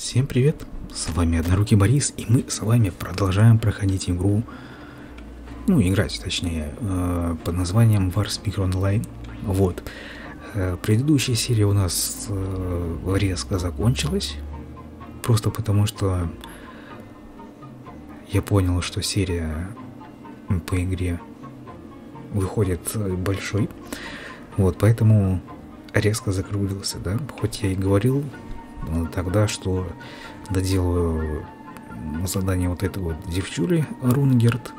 Всем привет, с вами Однорукий Борис, и мы с вами продолжаем проходить игру, играть, точнее, под названием Warspear Online. Вот, предыдущая серия у нас резко закончилась, просто потому что я понял, что серия по игре выходит большой, вот, поэтому резко закруглился, да, хоть я и говорил тогда, что доделаю задание вот этой вот девчули Рунгерт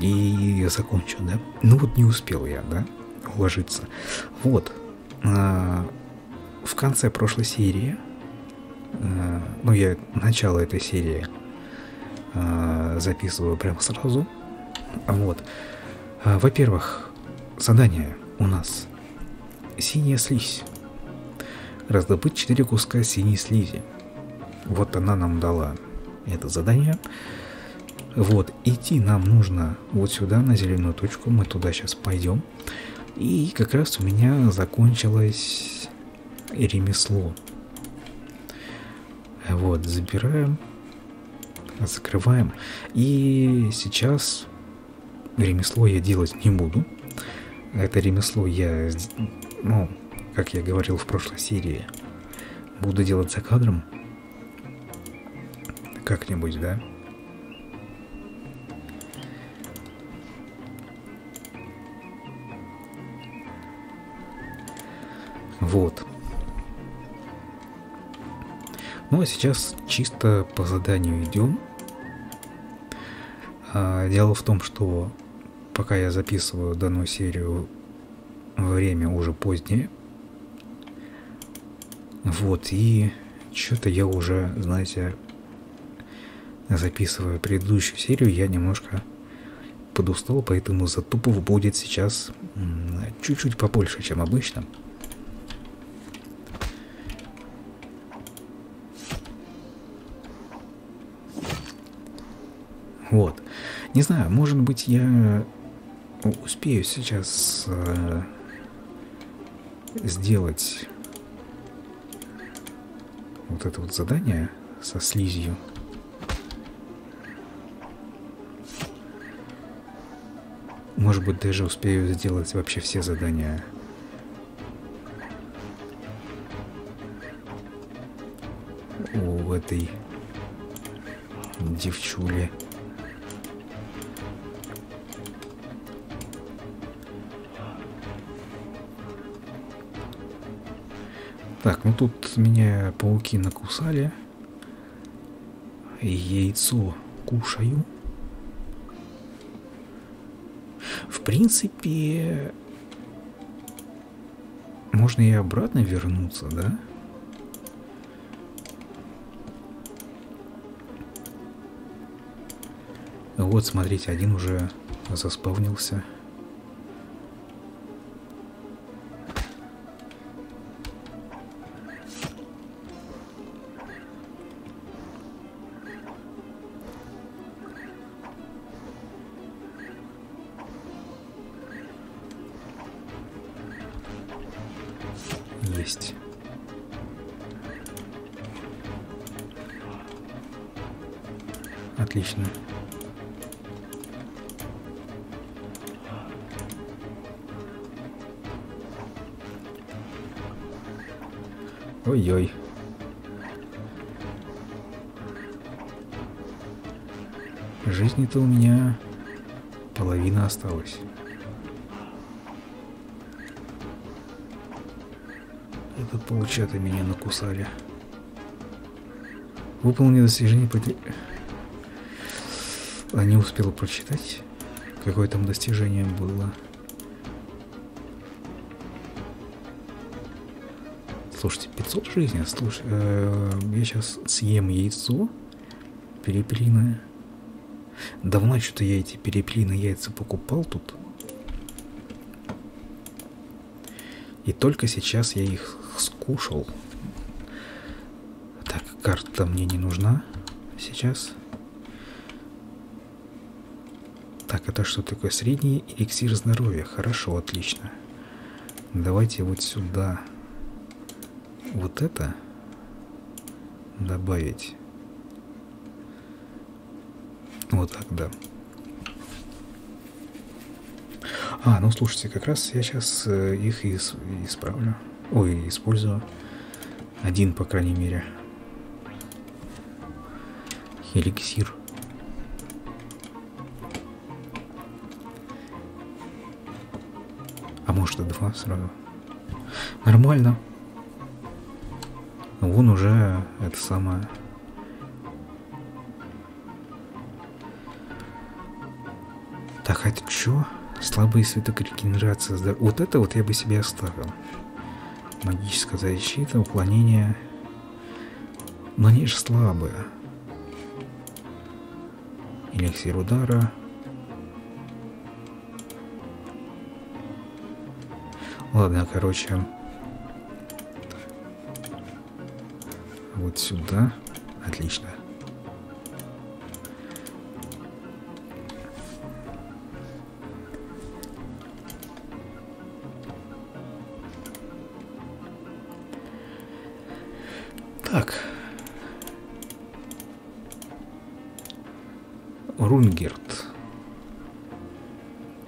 и закончу, да. Ну вот не успел я, да, уложиться. Вот. В конце прошлой серии, я начало этой серии записываю прямо сразу. Вот. Во-первых, задание у нас «Синяя слизь». Раздобыть 4 куска синей слизи. Вот она нам дала это задание. Вот, идти нам нужно вот сюда, на зеленую точку. Мы туда сейчас пойдем. И как раз у меня закончилось ремесло. Вот, забираем. Закрываем. И сейчас ремесло я делать не буду. Это ремесло я... как я говорил в прошлой серии, буду делать за кадром. Как-нибудь, да? Вот. Ну, а сейчас чисто по заданию идем. Дело в том, что пока я записываю данную серию, время уже позднее. Вот, и что-то я уже, знаете, записывая предыдущую серию, я немножко подустал, поэтому затупов будет сейчас чуть-чуть побольше, чем обычно. Вот. Не знаю, может быть, я успею сейчас сделать... вот это вот задание со слизью. Может быть, даже успею сделать вообще все задания. У этой девчули. Так, ну тут меня пауки накусали. Яйцо кушаю. В принципе, можно и обратно вернуться, да? Вот, смотрите, один уже заспавнился. Есть. Отлично. Ой-ой. Жизни-то у меня половина осталась. Паучата меня накусали. Выполнил достижение Не успел прочитать, какое там достижение было. Слушайте, 500 жизни. Слушай, я сейчас съем яйцо перепелиное. Давно что-то я эти перепелиные яйца покупал тут. И только сейчас я их скушал. Так, карта мне не нужна сейчас. Так, это что такое? Средний эликсир здоровья. Хорошо, отлично. Давайте вот сюда. Вот это. добавить. Вот так, да. А, ну слушайте, как раз я сейчас их исправлю. Ой, использую. Один, по крайней мере. Эликсир. А может и два сразу. Нормально. Вон уже это самое. Так, а это чё? Слабый свиток регенерации. Вот это вот я бы себе оставил. Магическая защита, уклонение. Но они же слабые. Эликсир удара. Ладно, короче. Вот сюда. Отлично. Так. Рунгерт.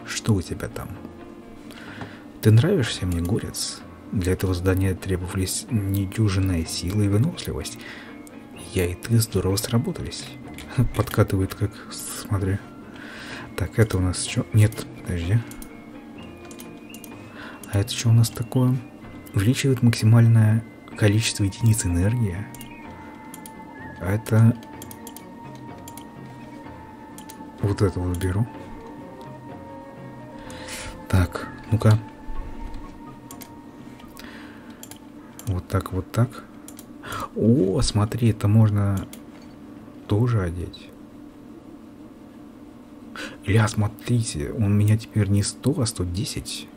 Что у тебя там? Ты нравишься мне, горец. Для этого задания требовались недюжинная сила и выносливость. Я и ты здорово сработались. Подкатывает как, смотри. Так, это у нас что? Нет, подожди. А это что у нас такое? Увеличивает максимальное количество единиц энергии. А это... Вот это вот беру. Так, ну-ка. Вот так, вот так. О, смотри, это можно тоже одеть. Ля, смотрите, он у меня теперь не 100, а 110.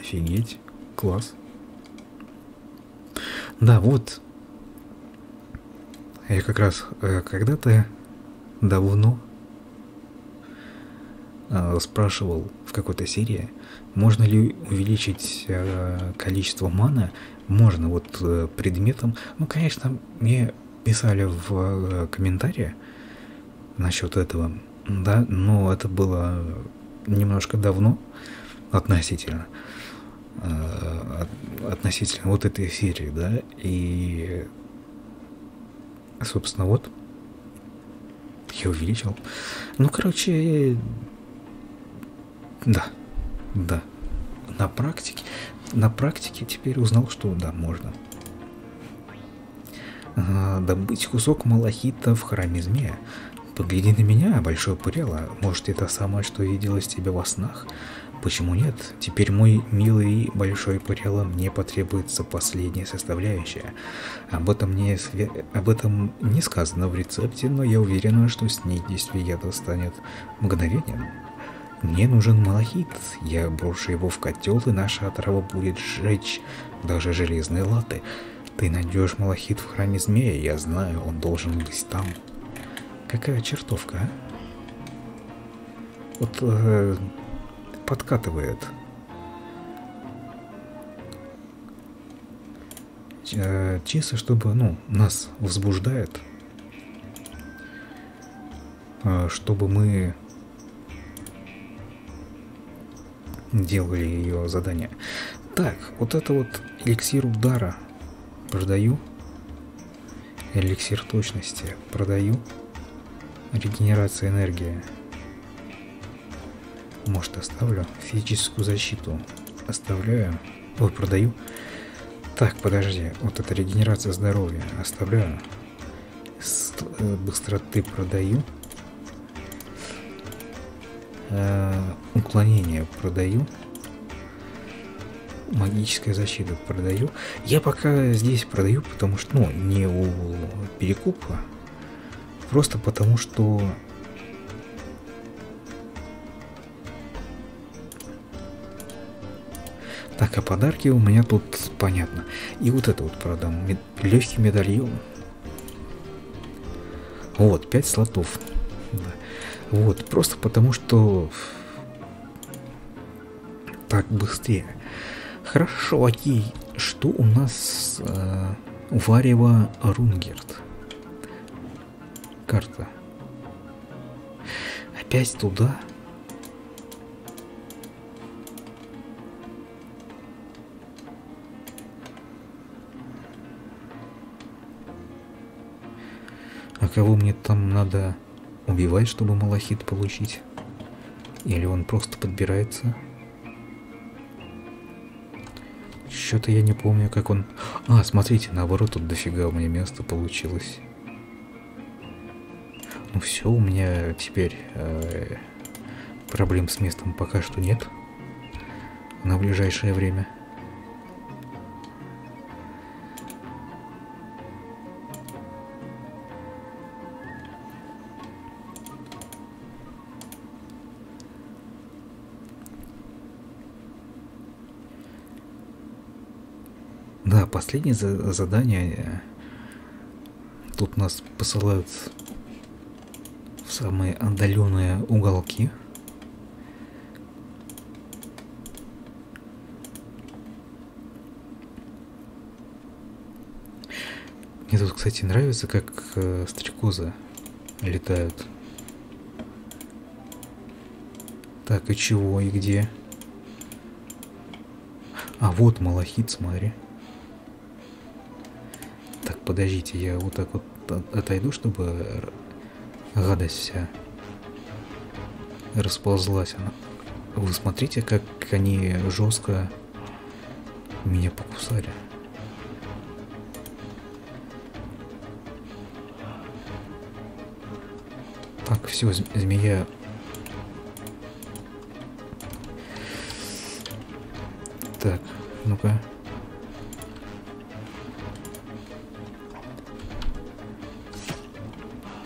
Офигеть, класс. Да, вот. Я как раз когда-то давно спрашивал в какой-то серии, можно ли увеличить количество маны, можно вот предметом. Ну, конечно, мне писали в комментарии насчет этого, да, но это было немножко давно относительно. Относительно вот этой серии, да, и, собственно, вот я увеличил. Ну, короче, да, да, на практике теперь узнал, что да, можно. Добыть кусок малахита в храме змея. Погляди на меня, Большой Пырелло, может, это самое, что виделось тебе во снах? Почему нет? Теперь, мой милый Большой Пырелло, мне потребуется последняя составляющая. Об этом не сказано в рецепте, но я уверена, что с ней действие яда станет мгновением. Мне нужен малахит, я брошу его в котел, и наша отрава будет сжечь даже железные латы. Ты найдешь малахит в храме змея, я знаю, он должен быть там. Какая чертовка, а? Вот... подкатывает. Чисто, чтобы, ну, нас возбуждает. Чтобы мы делали ее задание. Так, вот это вот эликсир удара продаю. Эликсир точности продаю. Регенерация энергии. Может, оставлю физическую защиту. Оставляю. Ой, продаю. Так, подожди. Вот это регенерация здоровья. Оставляю. Быстроты продаю. Уклонение продаю. Магическая защита продаю. Я пока здесь продаю, потому что... Ну, не у перекупа. Просто потому, что... Так, а подарки у меня тут понятно. И вот это вот продам. Легкий медальон. Вот, 5 слотов. Да. Вот, просто потому что... Так, быстрее. Хорошо, окей. Что у нас Варево Рунгерт. Карта. Опять туда? А кого мне там надо убивать, чтобы малахит получить? Или он просто подбирается? Что-то я не помню, как он... А, смотрите, наоборот, тут дофига у меня места получилось. Ну все, у меня теперь проблем с местом пока что нет. На ближайшее время. Да, последнее задание. Тут нас посылают в самые отдаленные уголки. Мне тут, кстати, нравится, как стрекозы летают. Так, и чего, и где? А вот малахит, смотри. Подождите, я вот так вот отойду, чтобы гадость вся расползлась. Вы смотрите, как они жестко меня покусали. Так, все, змея так, ну-ка.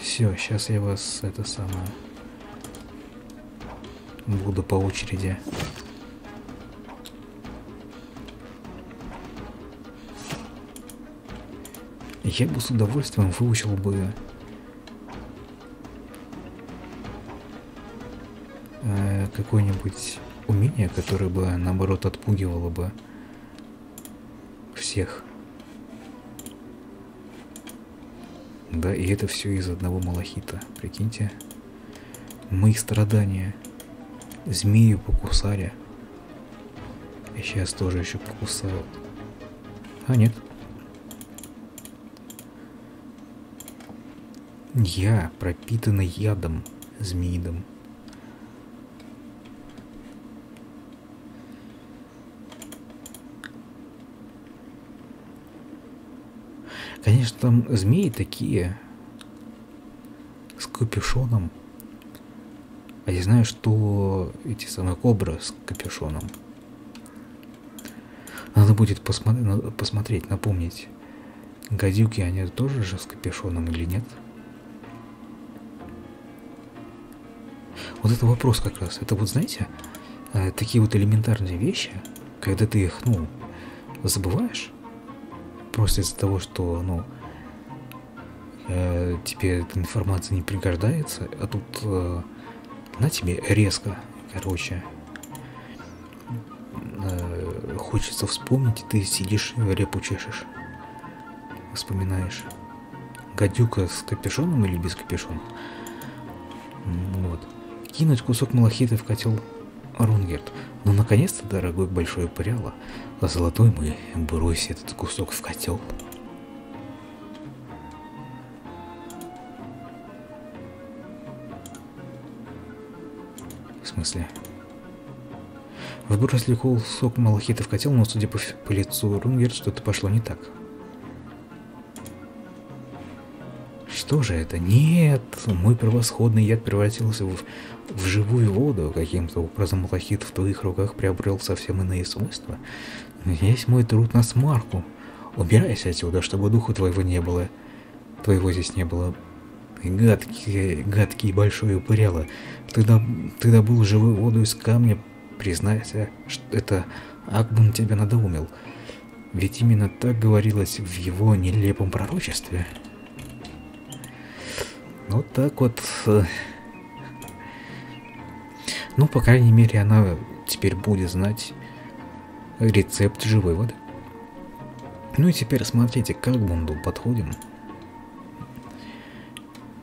Все, сейчас я вас это самое буду по очереди. Я бы с удовольствием выучил бы какое-нибудь умение, которое бы наоборот отпугивало бы всех. Да, и это все из одного малахита. Прикиньте. Мои страдания. Змею покусали. И сейчас тоже еще покусают. А, нет. Я пропитанный ядом. Змеидом. Конечно, там змеи такие, с капюшоном. А я знаю, что эти самые кобры с капюшоном. Надо будет посмотреть, напомнить. Гадюки, они тоже же с капюшоном или нет? Вот это вопрос как раз. Это вот, знаете, такие вот элементарные вещи, когда ты их, ну, забываешь. Просто из-за того, что, ну, тебе эта информация не пригождается, а тут на тебе резко, короче, хочется вспомнить, и ты сидишь и репу чешешь, вспоминаешь. Гадюка с капюшоном или без капюшона? Вот. Кинуть кусок малахита в котел Рунгерт. Ну, наконец-то, дорогой Большой Пырелло, золотой мой, брось этот кусок в котел. В смысле? Выбросили кусок малахита в котел, но, судя по лицу Рунгерт, что-то пошло не так. Что же это? Нет, мой превосходный яд превратился в живую воду. Каким-то образом малахит в твоих руках приобрел совсем иные свойства. Весь мой труд на смарку. Убирайся отсюда, чтобы духу твоего не было. Твоего здесь не было. Гадкий Большой Пырелло. Ты добыл живую воду из камня. Признайся, что это Акбун тебя надоумил. Ведь именно так говорилось в его нелепом пророчестве. Вот так вот. Ну, по крайней мере, она теперь будет знать рецепт живой воды. Ну и теперь смотрите, к Акбунду подходим.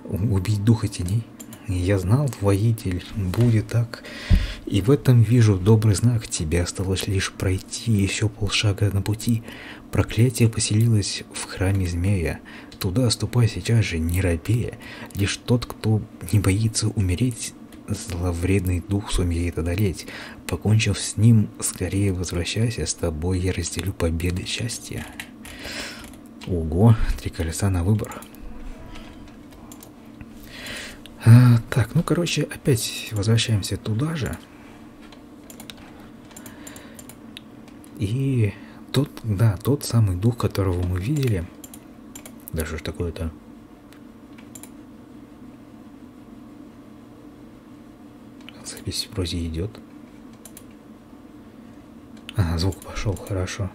Убить духа теней. Я знал, воитель, будет так. И в этом вижу добрый знак. Тебе осталось лишь пройти еще полшага на пути. Проклятие поселилось в храме змея. Туда ступай сейчас же, не робея. Лишь тот, кто не боится умереть, зловредный дух сумеет одолеть. Покончив с ним, скорее возвращайся, с тобой я разделю победы счастья. Ого, 3 колеса на выбор. Так, ну короче, опять возвращаемся туда же. И тот, да, тот самый дух, которого мы видели. Да что ж такое-то? Запись вроде идет. А, звук пошел, хорошо.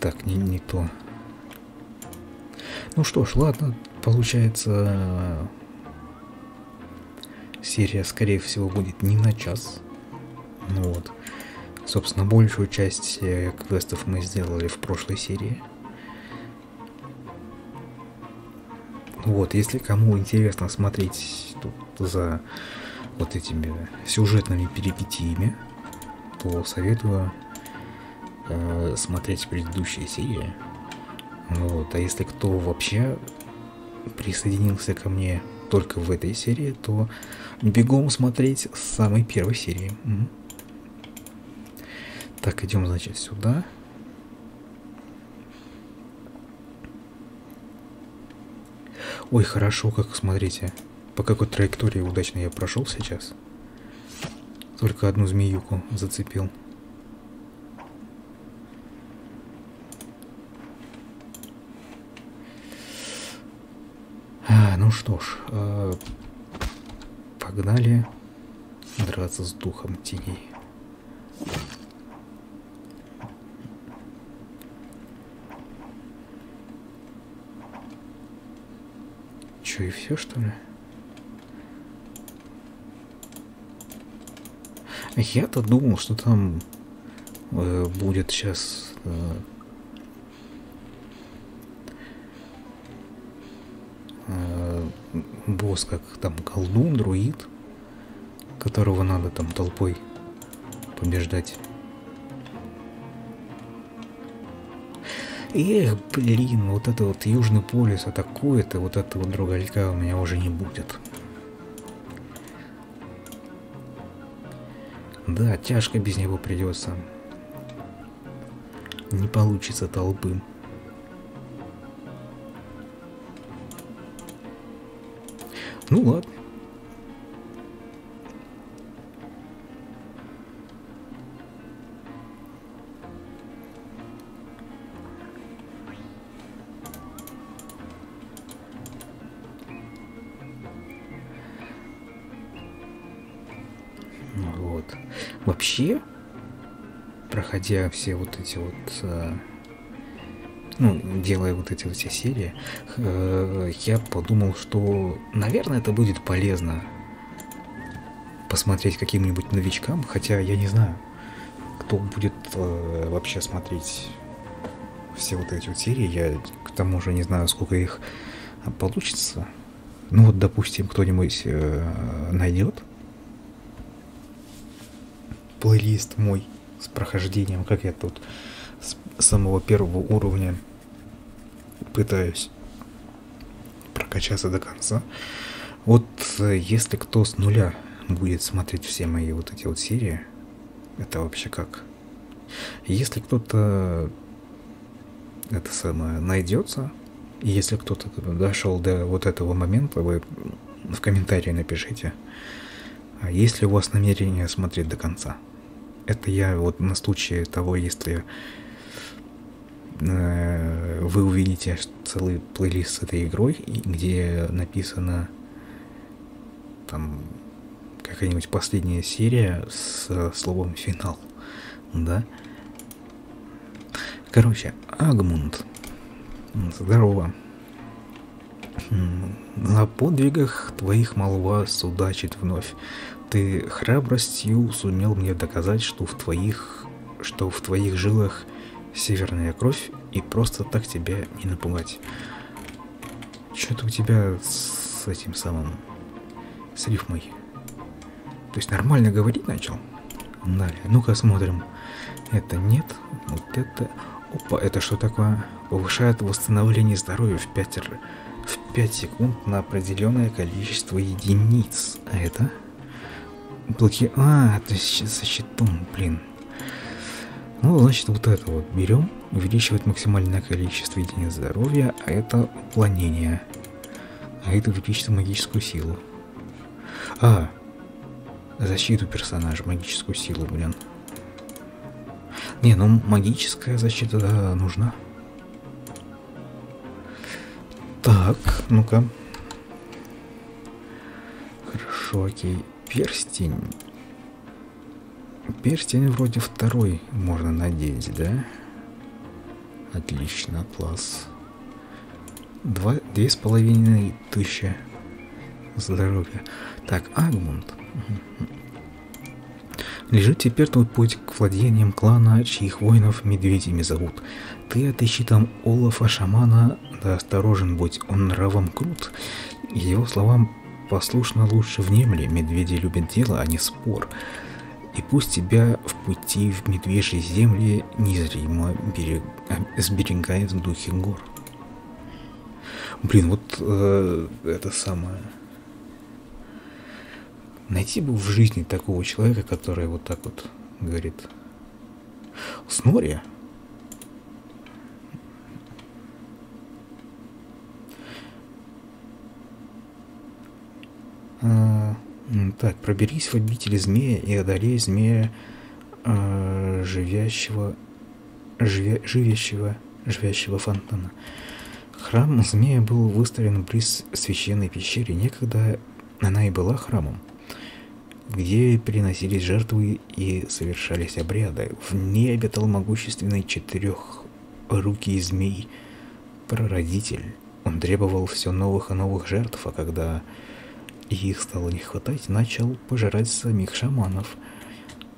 Так, не то. Ну что ж, ладно, получается, серия, скорее всего, будет не на час. Ну вот, собственно, большую часть квестов мы сделали в прошлой серии. Вот, если кому интересно смотреть тут за вот этими сюжетными перипетиями, то советую смотреть предыдущие серии. Вот. А если кто вообще присоединился ко мне только в этой серии, то бегом смотреть с самой первой серии. Так, идем, значит, сюда. Ой, хорошо, как, смотрите, по какой траектории удачно я прошел сейчас. Только одну змеюку зацепил. Что ж, погнали драться с духом теней. Чё, и все, что ли? Я-то думал, что там будет сейчас... босс, как там колдун, друид, которого надо там толпой побеждать. Эх, блин, вот это вот Южный полюс атакует, и вот этого другалька у меня уже не будет. Да, тяжко без него придется. Не получится толпы. Ну ладно. Вот. Вообще, проходя все вот эти вот... Ну, делая вот эти вот все серии, я подумал, что, наверное, это будет полезно посмотреть каким-нибудь новичкам, хотя я не знаю, кто будет вообще смотреть все вот эти вот серии, я к тому же не знаю, сколько их получится. Ну вот, допустим, кто-нибудь найдет плейлист мой с прохождением, как я тут с самого первого уровня пытаюсь прокачаться до конца. Вот если кто с нуля будет смотреть все мои вот эти вот серии, это вообще как? Если кто-то это самое найдется, если кто-то дошел до вот этого момента, вы в комментарии напишите, если у вас намерение смотреть до конца. Это я вот на случай того, если вы увидите целый плейлист с этой игрой, где написано там какая-нибудь последняя серия с словом «финал», да? Короче, Агмунд. Здорово. На подвигах твоих молва судачит вновь. Ты храбростью сумел мне доказать, что в твоих жилах северная кровь, и просто так тебя не напугать. Что-то у тебя с этим самым, с рифмой. То есть нормально говорить начал? Далее, ну-ка смотрим. Это нет, вот это... Опа, это что такое? Повышает восстановление здоровья в 5 секунд на определенное количество единиц. А это? А, то есть со щитом, блин. Ну, значит, вот это вот берем. Увеличивает максимальное количество единиц здоровья, а это уклонение. А это увеличит магическую силу. А, защиту персонажа, магическую силу, блин. Не, ну магическая защита, да, нужна. Так, ну-ка. Хорошо, окей. Перстень. Перстень вроде второй можно надеть, да? Отлично, класс. 2500 здоровья. Так, Агмунд. Лежит теперь твой путь к владениям клана, чьих воинов медведями зовут. Ты отыщи там Олафа, шамана, да осторожен будь, он нравом крут. Его словам послушно лучше внемли, медведи любят дело, а не спор. И пусть тебя в пути в медвежьей земле незримо сберегает в духе гор. Блин, вот это самое... Найти бы в жизни такого человека, который вот так вот говорит. Снори? Так, проберись в обители змея и одолей змея живящего фонтана. Храм змея был выставлен близ священной пещеры. Некогда она и была храмом, где приносились жертвы и совершались обряды. В ней обитал могущественный четырехрукий змей, прародитель. Он требовал все новых и новых жертв, а когда их стало не хватать, начал пожирать самих шаманов.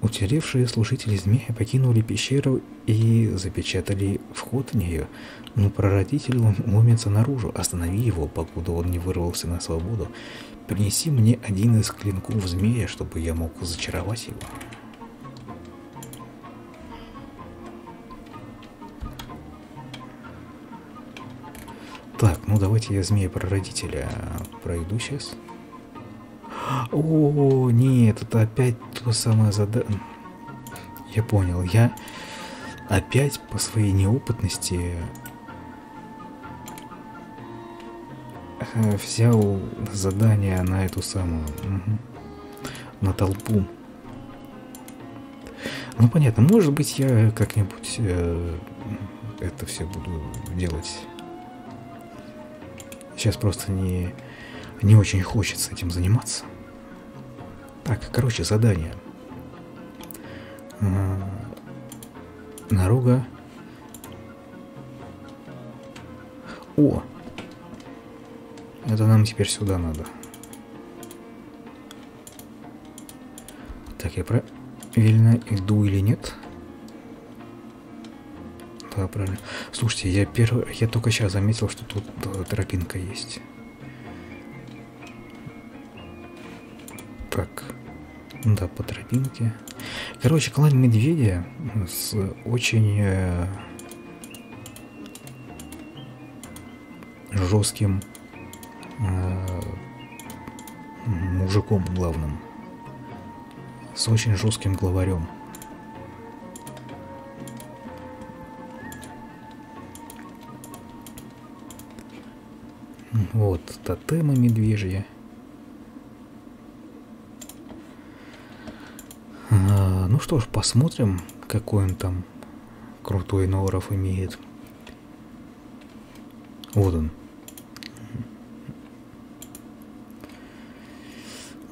Уцелевшие служители змея покинули пещеру и запечатали вход в нее, но прародитель ломится наружу. Останови его, покуда он не вырвался на свободу. Принеси мне один из клинков змея, чтобы я мог зачаровать его. Так, ну давайте я змея-прародителя пройду сейчас. О, нет, это опять то самое задание. Я понял, я опять по своей неопытности взял задание на эту самую, на толпу. Ну понятно, может быть я как-нибудь это все буду делать. Сейчас просто не очень хочется этим заниматься. Так, короче, задание. Нарога. О! Это нам теперь сюда надо. Так, я правильно иду или нет? Да, правильно. Слушайте, я только сейчас заметил, что тут тропинка есть. Так, да, по тропинке. Короче, клан медведя с очень жестким мужиком главным, с очень жестким главарем. Вот тотемы медвежьи. Ну что ж, посмотрим, какой он там крутой норов имеет. Вот он.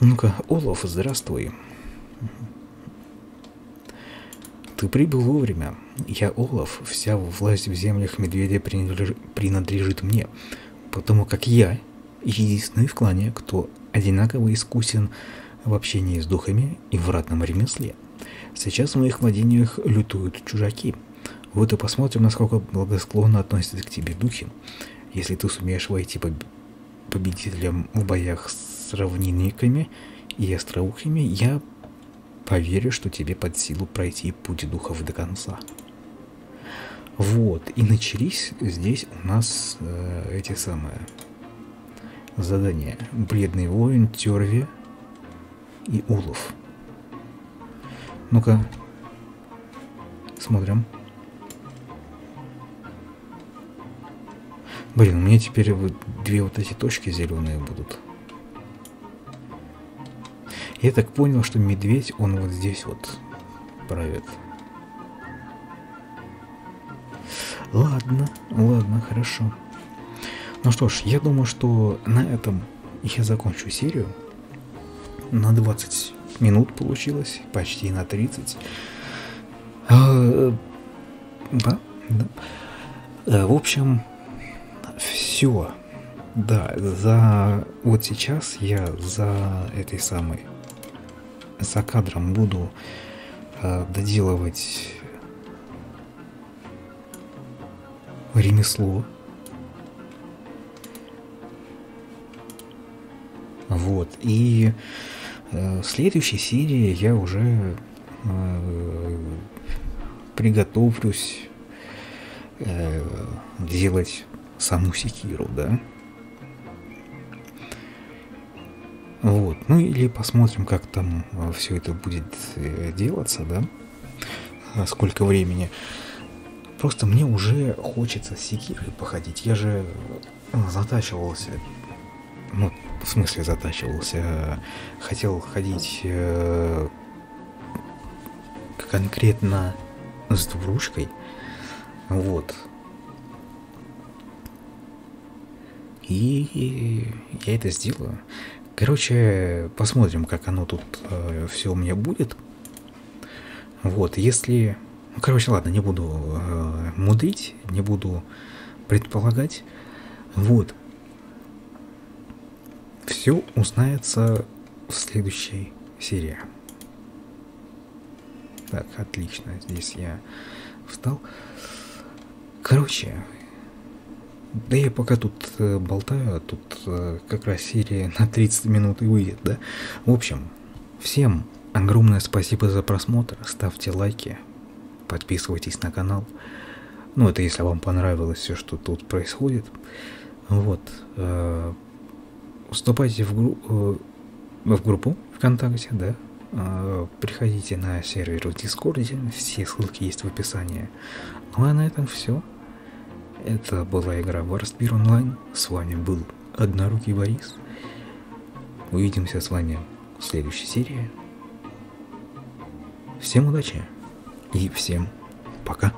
Ну-ка, Олаф, здравствуй. Ты прибыл вовремя. Я Олаф, вся власть в землях медведя принадлежит мне. потому как я единственный в клане, кто одинаково искусен в общении с духами и в ратном ремесле. Сейчас в моих владениях лютуют чужаки. Вот и посмотрим, насколько благосклонно относятся к тебе духи. Если ты сумеешь войти победителем в боях с равнинниками и остроухими, я поверю, что тебе под силу пройти путь духов до конца. Вот, и начались здесь у нас эти самые задания. Бледный воин, Терви и Улов. Ну-ка, смотрим. Блин, у меня теперь вот две вот эти точки зеленые будут. Я так понял, что медведь, он вот здесь вот правит. Ладно, ладно, хорошо. Ну что ж, я думаю, что на этом я закончу серию. На 20 минут получилось, почти на 30. Да. В общем... Все, да, за вот сейчас я за этой самой, за кадром буду доделывать ремесло. Вот, и в следующей серии я уже приготовлюсь делать саму секиру, да? Вот, ну или посмотрим, как там все это будет делаться, да? Сколько времени. Просто мне уже хочется с секирой походить. Я же затачивался, ну, в смысле затачивался, хотел ходить конкретно с двуручкой. Вот. И я это сделаю. Короче, посмотрим, как оно тут все у меня будет. Вот, если... Ну, короче, ладно, не буду мудрить, не буду предполагать. Вот. Все узнается в следующей серии. Так, отлично, здесь я встал. Короче... Да я пока тут болтаю, а тут как раз серия на 30 минут и выйдет, да? В общем, всем огромное спасибо за просмотр, ставьте лайки, подписывайтесь на канал. Ну, это если вам понравилось все, что тут происходит. Вот. Вступайте в группу ВКонтакте, да? Приходите на сервер в Дискорде, все ссылки есть в описании. Ну, а на этом все. Это была игра Warspear Online. С вами был Однорукий Борис. Увидимся с вами в следующей серии. Всем удачи и всем пока.